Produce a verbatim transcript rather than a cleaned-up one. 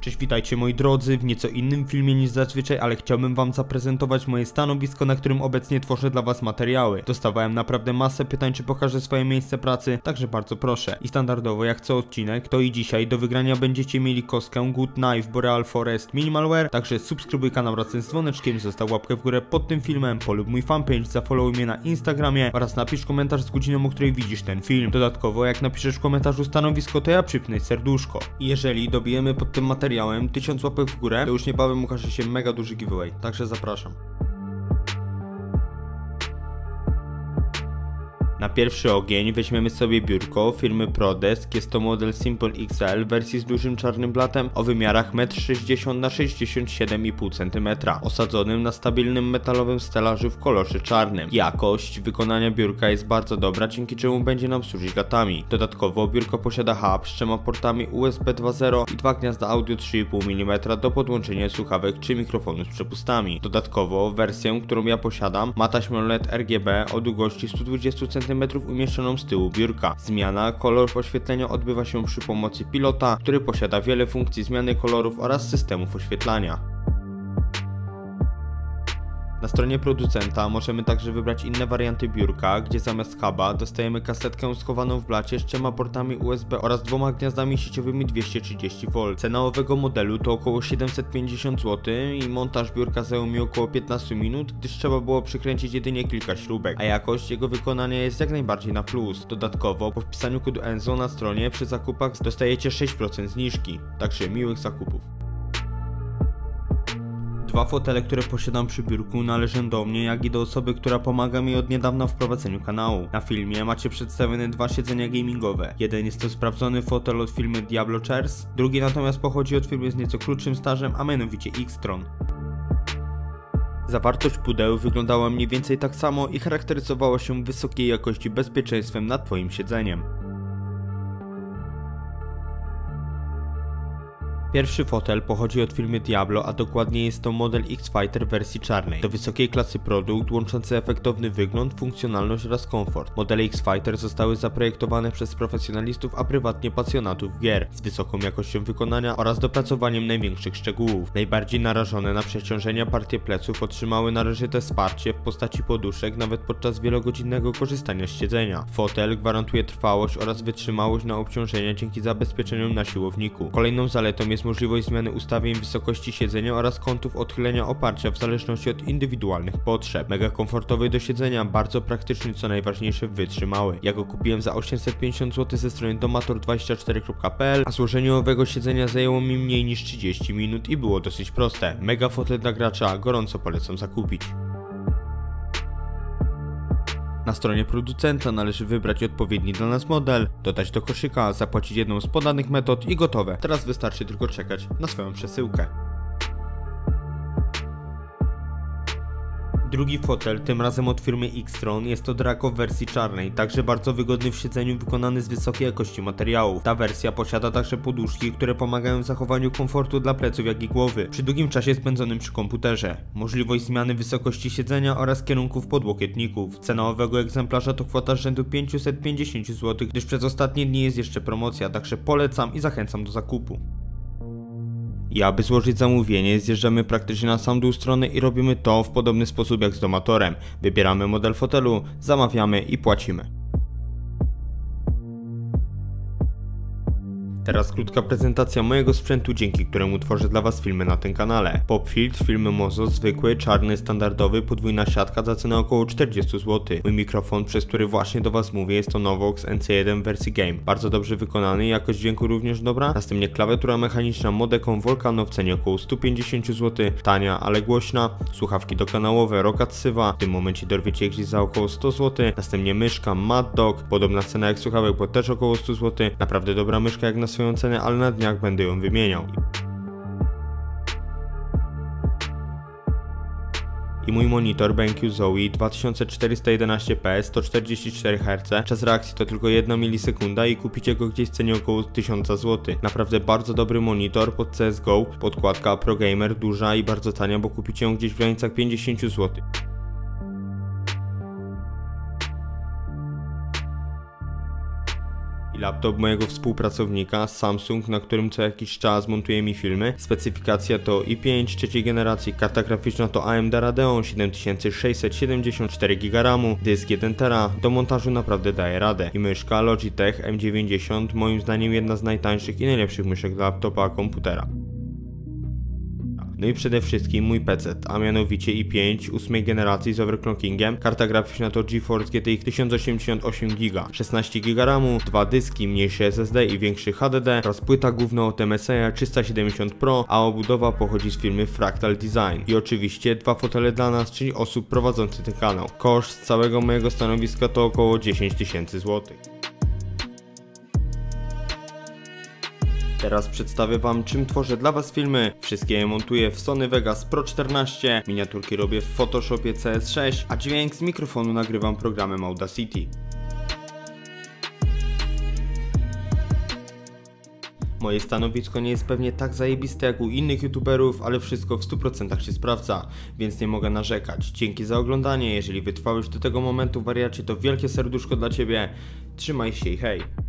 Cześć, witajcie moi drodzy w nieco innym filmie niż zazwyczaj, ale chciałbym wam zaprezentować moje stanowisko, na którym obecnie tworzę dla was materiały. Dostawałem naprawdę masę pytań, czy pokażę swoje miejsce pracy, także bardzo proszę. I standardowo jak co odcinek, to i dzisiaj do wygrania będziecie mieli kostkę Good Knife Boreal Forest Minimalware, także subskrybuj kanał razem z dzwoneczkiem, zostaw łapkę w górę pod tym filmem, polub mój fanpage, zafollowuj mnie na Instagramie oraz napisz komentarz z godziną, o której widzisz ten film. Dodatkowo jak napiszesz w komentarzu stanowisko, to ja przypnę serduszko. Jeżeli dobijemy pod tym materiałem tysiąc łapek w górę, to już niebawem ukaże się mega duży giveaway, także zapraszam. Na pierwszy ogień weźmiemy sobie biurko firmy ProDesk, jest to model Simple X L w wersji z dużym czarnym blatem o wymiarach metr sześćdziesiąt na sześćdziesiąt siedem i pół centymetra, osadzonym na stabilnym metalowym stelażu w kolorze czarnym. Jakość wykonania biurka jest bardzo dobra, dzięki czemu będzie nam służyć latami. Dodatkowo biurko posiada hub z trzema portami U S B dwa zero i dwa gniazda audio trzy i pół milimetra do podłączenia słuchawek czy mikrofonu z przepustami. Dodatkowo wersję, którą ja posiadam, ma taśmę L E D R G B o długości sto dwadzieścia centymetrów umieszczoną z tyłu biurka. Zmiana kolorów oświetlenia odbywa się przy pomocy pilota, który posiada wiele funkcji zmiany kolorów oraz systemów oświetlania. Na stronie producenta możemy także wybrać inne warianty biurka, gdzie zamiast huba dostajemy kasetkę schowaną w blacie z trzema portami U S B oraz dwoma gniazdami sieciowymi dwieście trzydzieści wolt. Cena owego modelu to około siedemset pięćdziesiąt złotych i montaż biurka zajął mi około piętnaście minut, gdyż trzeba było przykręcić jedynie kilka śrubek, a jakość jego wykonania jest jak najbardziej na plus. Dodatkowo po wpisaniu kodu ENZO na stronie przy zakupach dostajecie sześć procent zniżki, także miłych zakupów. Dwa fotele, które posiadam przy biurku, należą do mnie, jak i do osoby, która pomaga mi od niedawna w prowadzeniu kanału. Na filmie macie przedstawione dwa siedzenia gamingowe. Jeden jest to sprawdzony fotel od firmy Diablo Chairs, drugi natomiast pochodzi od firmy z nieco krótszym stażem, a mianowicie X-Tron. Zawartość pudeł wyglądała mniej więcej tak samo i charakteryzowała się wysokiej jakości bezpieczeństwem nad twoim siedzeniem. Pierwszy fotel pochodzi od firmy Diablo, a dokładnie jest to model X-Fighter wersji czarnej. To wysokiej klasy produkt, łączący efektowny wygląd, funkcjonalność oraz komfort. Modele X-Fighter zostały zaprojektowane przez profesjonalistów, a prywatnie pasjonatów gier, z wysoką jakością wykonania oraz dopracowaniem największych szczegółów. Najbardziej narażone na przeciążenia partie pleców otrzymały należyte wsparcie w postaci poduszek, nawet podczas wielogodzinnego korzystania z siedzenia. Fotel gwarantuje trwałość oraz wytrzymałość na obciążenia dzięki zabezpieczeniom na siłowniku. Kolejną zaletą jest możliwość zmiany ustawień wysokości siedzenia oraz kątów odchylenia oparcia w zależności od indywidualnych potrzeb. Mega komfortowy do siedzenia, bardzo praktyczny, co najważniejsze wytrzymały. Ja go kupiłem za osiemset pięćdziesiąt złotych ze strony domator dwadzieścia cztery kropka p l, a złożenie owego siedzenia zajęło mi mniej niż trzydzieści minut i było dosyć proste. Mega fotel dla gracza, gorąco polecam zakupić. Na stronie producenta należy wybrać odpowiedni dla nas model, dodać do koszyka, zapłacić jedną z podanych metod i gotowe. Teraz wystarczy tylko czekać na swoją przesyłkę. Drugi fotel, tym razem od firmy X-Tron, jest to Draco w wersji czarnej, także bardzo wygodny w siedzeniu, wykonany z wysokiej jakości materiałów. Ta wersja posiada także poduszki, które pomagają w zachowaniu komfortu dla pleców, jak i głowy, przy długim czasie spędzonym przy komputerze. Możliwość zmiany wysokości siedzenia oraz kierunków podłokietników. Cena owego egzemplarza to kwota rzędu pięćset pięćdziesiąt złotych, gdyż przez ostatnie dni jest jeszcze promocja, także polecam i zachęcam do zakupu. I aby złożyć zamówienie, zjeżdżamy praktycznie na sam dół strony i robimy to w podobny sposób jak z domatorem. Wybieramy model fotelu, zamawiamy i płacimy. Teraz krótka prezentacja mojego sprzętu, dzięki któremu tworzę dla was filmy na tym kanale. Popfiltr firmy Mozo, zwykły, czarny, standardowy, podwójna siatka za cenę około czterdzieści złotych. Mój mikrofon, przez który właśnie do was mówię, jest to Novox N C jeden wersji Game. Bardzo dobrze wykonany, jakość dźwięku również dobra. Następnie klawiatura mechaniczna modeką Volcano w cenie około sto pięćdziesiąt złotych. Tania, ale głośna. Słuchawki dokanałowe Rokat Sywa. W tym momencie dorwiecie je gdzieś za około sto złotych. Następnie myszka Mad Dog. Podobna cena jak słuchawek, bo też około sto złotych. Naprawdę dobra myszka jak na swoją cenę, ale na dniach będę ją wymieniał. I mój monitor BenQ Zowie dwa tysiące czterysta jedenaście P S sto czterdzieści cztery herce, czas reakcji to tylko jedna milisekunda i kupicie go gdzieś w cenie około tysiąc złotych. Naprawdę bardzo dobry monitor pod C S G O, podkładka ProGamer duża i bardzo tania, bo kupicie ją gdzieś w granicach pięćdziesiąt złotych. Laptop mojego współpracownika Samsung, na którym co jakiś czas montuje mi filmy. Specyfikacja to i pięć trzeciej generacji, karta graficzna to A M D Radeon siedem tysięcy sześćset siedemdziesiąt, cztery giga ramu, dysk jeden tera, do montażu naprawdę daje radę. I myszka Logitech M dziewięćdziesiąt, moim zdaniem jedna z najtańszych i najlepszych myszek dla laptopa, komputera. No i przede wszystkim mój P C, a mianowicie i pięć ósmej generacji z overclockingiem, karta graficzna to GeForce G T X tysiąc osiemdziesiąt osiem giga, szesnaście giga ramu, dwa dyski, mniejszy S S D i większy H D D oraz płyta główna od M S I trzysta siedemdziesiąt Pro, a obudowa pochodzi z firmy Fractal Design. I oczywiście dwa fotele dla nas, czyli osób prowadzących ten kanał. Koszt całego mojego stanowiska to około dziesięć tysięcy złotych. Teraz przedstawię wam, czym tworzę dla was filmy. Wszystkie je montuję w Sony Vegas Pro czternaście, miniaturki robię w Photoshopie C S sześć, a dźwięk z mikrofonu nagrywam programem Audacity. Moje stanowisko nie jest pewnie tak zajebiste jak u innych youtuberów, ale wszystko w stu procentach się sprawdza, więc nie mogę narzekać. Dzięki za oglądanie, jeżeli wytrwałeś do tego momentu, wariacie, to wielkie serduszko dla ciebie. Trzymaj się i hej!